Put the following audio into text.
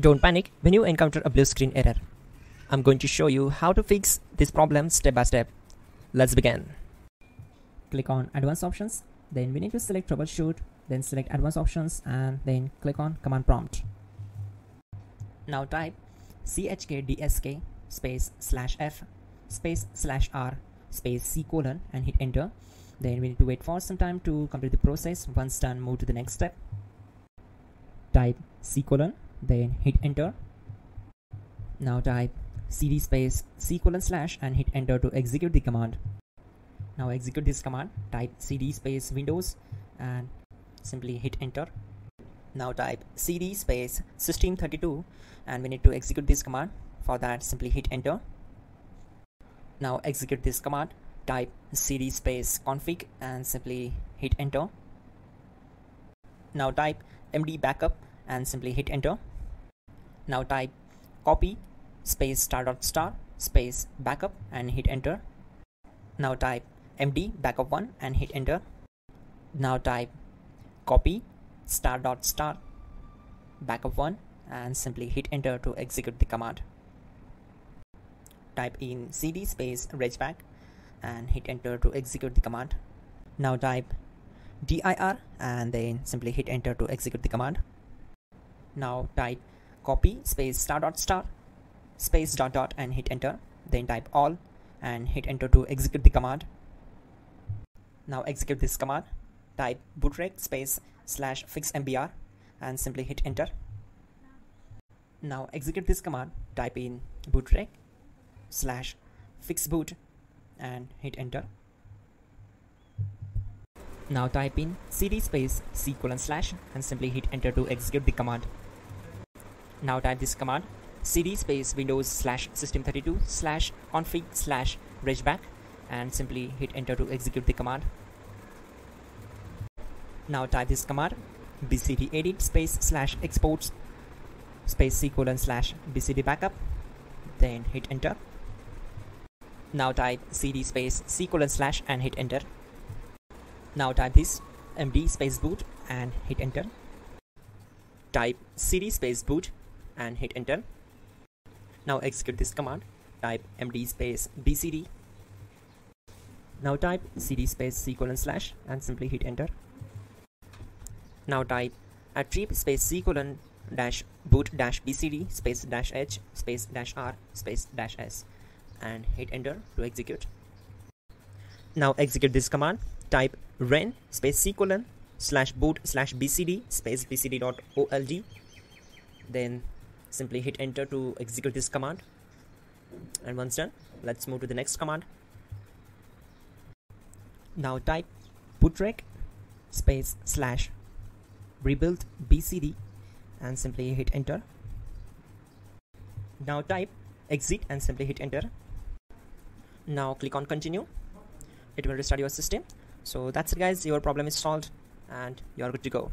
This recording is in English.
Don't panic when you encounter a blue screen error. I'm going to show you how to fix this problem step by step. Let's begin. Click on Advanced Options, then we need to select Troubleshoot, then select Advanced Options and then click on Command Prompt. Now type chkdsk /f/r/c: and hit enter. Then we need to wait for some time to complete the process. Once done, move to the next step. Type c: then hit enter. Now type cd c:/ and hit enter to execute the command. Now execute this command. Type cd windows and simply hit enter. Now type cd system32 and we need to execute this command. For that, simply hit enter. Now execute this command. Type cd config and simply hit enter. Now type md backup and simply hit enter. Now type copy ****backup and hit enter. Now type md backup1 and hit enter. Now type copy ****backup1 and simply hit enter to execute the command. Type in cd regback and hit enter to execute the command. Now type dir and then simply hit enter to execute the command. Now type copy ***** and hit enter. Then type all and hit enter to execute the command. Now execute this command. Type bootrec /fixmbr and simply hit enter. Now execute this command. Type in bootrec /fixboot and hit enter. Now type in cd c:/ and simply hit enter to execute the command. Now type this command cd windows /system32/config/regback and simply hit enter to execute the command. Now type this command bcdedit /exports /c:/bcdbackup, then hit enter. Now type cd c:/ and hit enter. Now type this md boot and hit enter. Type cd boot and hit enter. Now execute this command. Type md bcd. Now type cd c:/ and simply hit enter. Now type attrib c:/boot-bcd /h/r/s and hit enter to execute. Now execute this command. Type ren c:/boot/bcd bcd.old, then simply hit enter to execute this command. And once done, let's move to the next command. Now type bootrec /rebuild bcd and simply hit enter. Now type exit and simply hit enter. Now click on continue. It will restart your system. So that's it guys, your problem is solved and you're good to go.